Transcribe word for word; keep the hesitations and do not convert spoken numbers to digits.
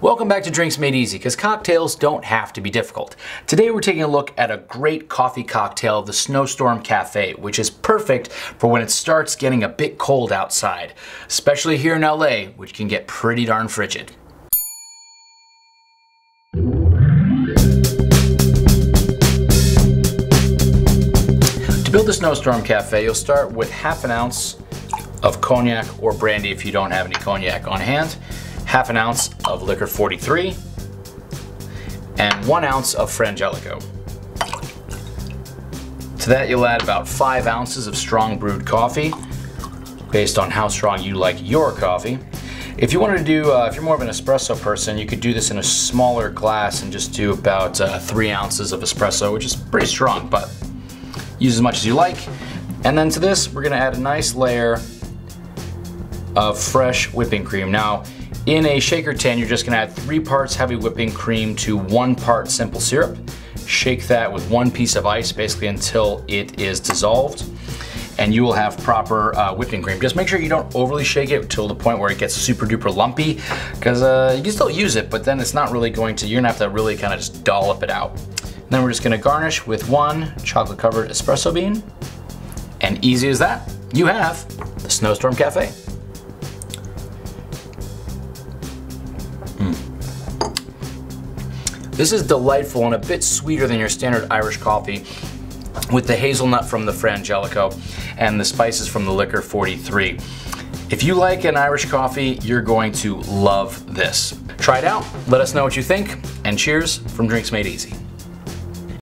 Welcome back to Drinks Made Easy, because cocktails don't have to be difficult. Today we're taking a look at a great coffee cocktail, the Snowstorm Cafe, which is perfect for when it starts getting a bit cold outside, especially here in L A, which can get pretty darn frigid. To build the Snowstorm Cafe, you'll start with half an ounce of cognac or brandy if you don't have any cognac on hand, half an ounce of Licor forty-three, and one ounce of Frangelico. To that you'll add about five ounces of strong brewed coffee, based on how strong you like your coffee. If you wanted to do, uh, if you're more of an espresso person, you could do this in a smaller glass and just do about uh, three ounces of espresso, which is pretty strong, but use as much as you like. And then to this, we're gonna add a nice layer of fresh whipping cream. Now, in a shaker tin, you're just gonna add three parts heavy whipping cream to one part simple syrup. Shake that with one piece of ice, basically until it is dissolved, and you will have proper uh, whipping cream. Just make sure you don't overly shake it till the point where it gets super duper lumpy, because uh, you can still use it, but then it's not really going to, you're gonna have to really kind of just dollop it out. And then we're just gonna garnish with one chocolate covered espresso bean, and easy as that, you have the Snowstorm Cafe. This is delightful and a bit sweeter than your standard Irish coffee, with the hazelnut from the Frangelico and the spices from the Licor forty-three. If you like an Irish coffee, you're going to love this. Try it out, let us know what you think, and cheers from Drinks Made Easy.